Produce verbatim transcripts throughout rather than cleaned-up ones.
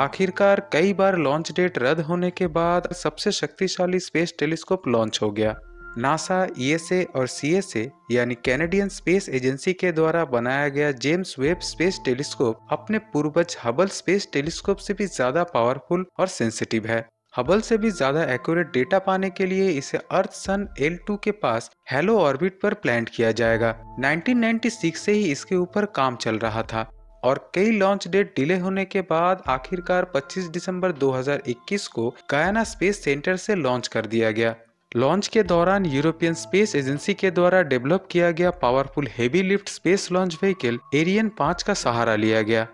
आखिरकार कई बार launch date रद्द होने के बाद सबसे शक्तिशाली स्पेस टेलीस्कोप लॉन्च हो गया। नासा, ई एस ए और सी एस ए यानी कैनेडियन स्पेस एजेंसी के द्वारा बनाया गया जेम्स वेब स्पेस टेलीस्कोप अपने पूर्वज हबल स्पेस टेलीस्कोप से भी ज्यादा पावरफुल और सेंसिटिव है। हबल से भी ज्यादा एक्यूरेट डेटा पाने के लिए इसे अर्थ सन एल टू के पास हेलो ऑर्बिट पर प्लैंट किया जाएगा। नाइनटीन नाइंटी सिक्स से ही इसके ऊपर काम चल रहा था और कई लॉन्च डेट डिले होने के बाद आखिरकार पच्चीस दिसंबर दो हज़ार इक्कीस को गयाना स्पेस सेंटर से लॉन्च कर दिया गया। लॉन्च के दौरान यूरोपियन स्पेस एजेंसी के द्वारा डेवलप किया गया powerful heavy lift space launch vehicle Ariane पाँच का सहारा लिया गया।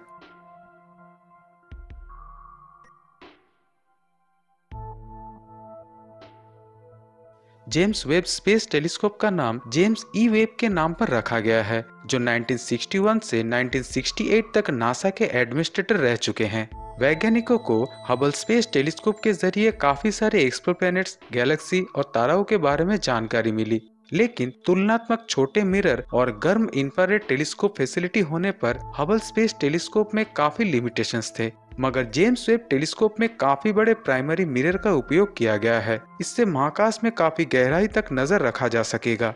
जेम्स वेब स्पेस टेलीस्कोप का नाम जेम्स ई वेब के नाम पर रखा गया है, जो नाइनटीन सिक्सटी वन से नाइनटीन सिक्सटी एट तक नासा के एडमिनिस्ट्रेटर रह चुके हैं। वैज्ञानिकों को हबल स्पेस टेलीस्कोप के जरिए काफी सारे एक्सोप्लैनेट्स, गैलेक्सी और ताराओं के बारे में जानकारी मिली, लेकिन तुलनात्मक छोटे मिरर और गर्म इंफ्रारेड टेलीस्कोप फैसिलिटी होने पर हबल स्पेस टेलीस्कोप में काफी लिमिटेशंस थे। मगर जेम्स वेब टेलीस्कोप में काफी बड़े प्राइमरी मिरर का उपयोग किया गया है, इससे महाकाश में काफी गहराई तक नजर रखा जा सकेगा।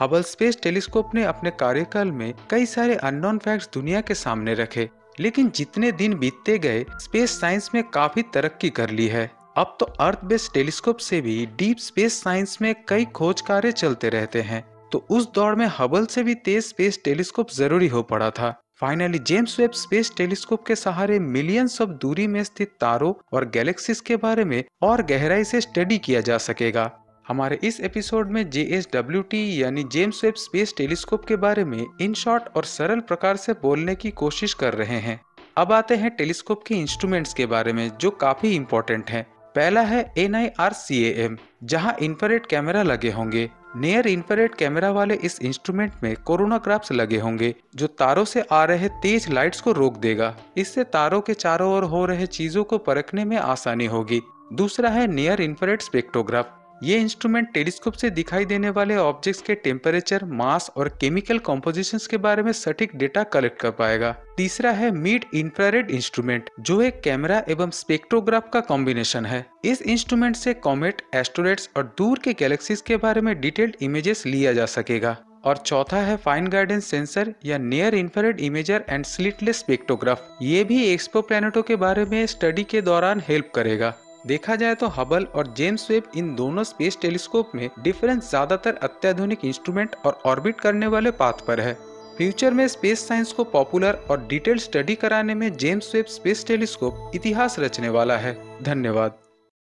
हबल स्पेस टेलीस्कोप ने अपने कार्यकाल में कई सारे अननोन फैक्ट्स दुनिया के सामने रखे, लेकिन जितने दिन बीतते गए स्पेस साइंस में काफी तरक्की कर ली है। अब तो अर्थ बेस्ड टेलीस्कोप से भी डीप स्पेस साइंस में कई खोज कार्य चलते रहते हैं, तो उस दौर में हबल से भी तेज स्पेस टेलीस्कोप जरूरी हो पड़ा था। Finally James Webb space telescope के सहारे मिलियंस ऑफ दूरी में स्थित तारों और गैलेक्सीज के बारे में और गहराई से स्टडी किया जा सकेगा। हमारे इस एपिसोड में जे एस डब्ल्यू टी यानी जेम्स वेब स्पेस टेलीस्कोप के बारे में इन शॉर्ट और सरल प्रकार से बोलने की कोशिश कर रहे हैं। अब आते हैं टेलीस्कोप के इंस्ट्रूमेंट्स के बारे में, जो काफी इम्पोर्टेंट है। पहला है N I R C A M, जहाँ इंफ्रारेड कैमरा लगे होंगे। नियर इंफ्रारेड कैमरा वाले इस इंस्ट्रूमेंट में कोरोनाग्राफ्स लगे होंगे, जो तारों से आ रहे तेज लाइट्स को रोक देगा। इससे तारों के चारों ओर हो रहे चीजों को परखने में आसानी होगी। दूसरा है नियर इंफ्रारेड स्पेक्ट्रोग्राफ। ये इंस्ट्रूमेंट टेलीस्कोप से दिखाई देने वाले ऑब्जेक्ट्स के टेम्परेचर, मास और केमिकल कॉम्पोजिशन के बारे में सटीक डेटा कलेक्ट कर पाएगा। तीसरा है मिड इंफ्रारेड इंस्ट्रूमेंट, जो एक कैमरा एवं स्पेक्ट्रोग्राफ का कॉम्बिनेशन है। इस इंस्ट्रूमेंट से कॉमेट, एस्टेरॉइड्स और दूर के गैलेक्सीज के बारे में डिटेल्ड इमेजेस लिया जा सकेगा। और चौथा है फाइन गाइडेंस सेंसर या near infrared imager and slitless spectrograph. ये भी एक्सोप्लैनेटों के बारे में स्टडी के दौरान हेल्प करेगा। देखा जाए तो हबल और जेम्स वेब इन दोनों स्पेस टेलीस्कोप में डिफरेंस ज्यादातर अत्याधुनिक इंस्ट्रूमेंट और ऑर्बिट करने वाले पाथ पर है। फ्यूचर में स्पेस साइंस को पॉपुलर और डिटेल स्टडी कराने में जेम्स वेब स्पेस टेलीस्कोप इतिहास रचने वाला है। धन्यवाद।